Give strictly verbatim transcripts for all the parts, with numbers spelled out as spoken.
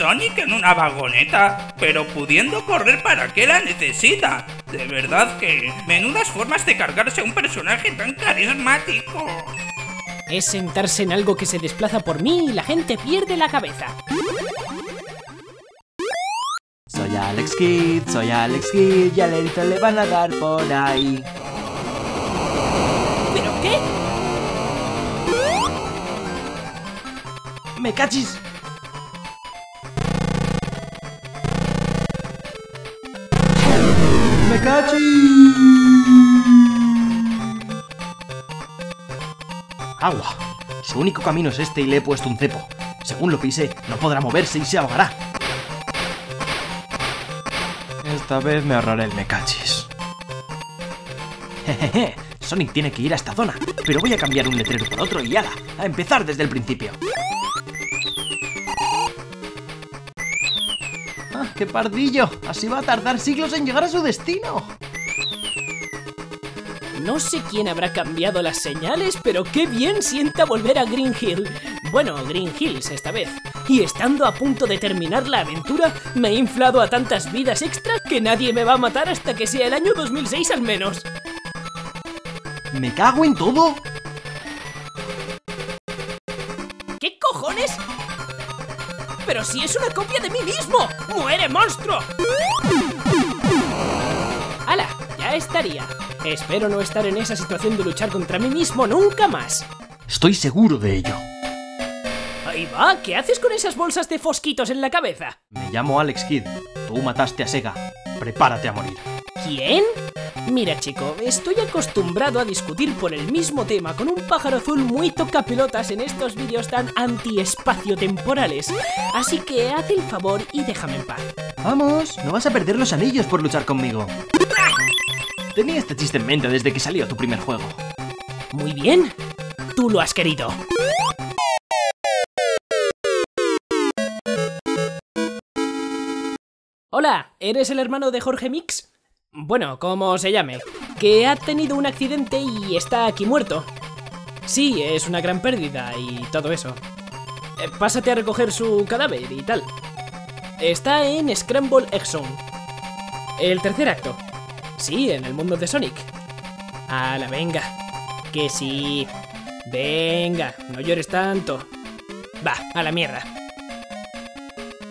Sonic en una vagoneta, pero pudiendo correr para qué la necesita. De verdad que menudas formas de cargarse a un personaje tan carismático. Es sentarse en algo que se desplaza por mí y la gente pierde la cabeza. Soy Alex Kidd, soy Alex Kidd y a Lerito le van a dar por ahí. ¿Pero qué? ¡Me cachis! ¡Me cachis! Agua. Su único camino es este y le he puesto un cepo. Según lo pise, no podrá moverse y se ahogará. Esta vez me ahorraré el mecachis. Jejeje, Sonic tiene que ir a esta zona, pero voy a cambiar un letrero por otro y ala, a empezar desde el principio. ¡Ah, qué pardillo! Así va a tardar siglos en llegar a su destino. No sé quién habrá cambiado las señales, pero qué bien sienta volver a Green Hill. Bueno, Green Hills esta vez. Y estando a punto de terminar la aventura, me he inflado a tantas vidas extras que nadie me va a matar hasta que sea el año dos mil seis al menos. ¿Me cago en todo? ¿Qué cojones? ¡Pero si es una copia de mí mismo! ¡Muere, monstruo! ¡Hala! Ya estaría. Espero no estar en esa situación de luchar contra mí mismo nunca más. Estoy seguro de ello. Ahí va, ¿qué haces con esas bolsas de fosquitos en la cabeza? Me llamo Alex Kidd, tú mataste a Sega, prepárate a morir. ¿Quién? Mira chico, estoy acostumbrado a discutir por el mismo tema con un pájaro azul muy tocapelotas en estos vídeos tan anti-espacio temporales. Así que haz el favor y déjame en paz. Vamos, no vas a perder los anillos por luchar conmigo. Tenía este chiste en mente desde que salió tu primer juego. Muy bien, tú lo has querido. Hola, ¿eres el hermano de Jorge Mix? Bueno, como se llame, que ha tenido un accidente y está aquí muerto. Sí, es una gran pérdida y todo eso. Eh, pásate a recoger su cadáver y tal. Está en Scramble Egg Zone. El tercer acto. Sí, en el mundo de Sonic. ¡Hala, venga! Que sí. Venga, no llores tanto. Va, a la mierda.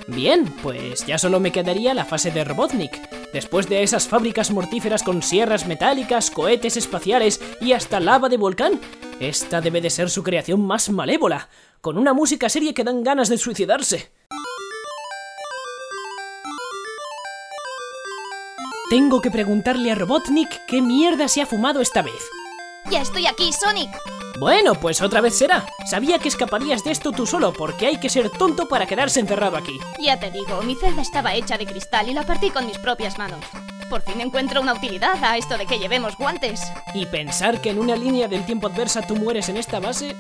Bien, pues ya solo me quedaría la fase de Robotnik. Después de esas fábricas mortíferas con sierras metálicas, cohetes espaciales y hasta lava de volcán, esta debe de ser su creación más malévola, con una música seria que dan ganas de suicidarse. Tengo que preguntarle a Robotnik qué mierda se ha fumado esta vez. ¡Ya estoy aquí, Sonic! Bueno, pues otra vez será. Sabía que escaparías de esto tú solo, porque hay que ser tonto para quedarse encerrado aquí. Ya te digo, mi celda estaba hecha de cristal y la partí con mis propias manos. Por fin encuentro una utilidad a esto de que llevemos guantes. Y pensar que en una línea del tiempo adversa tú mueres en esta base...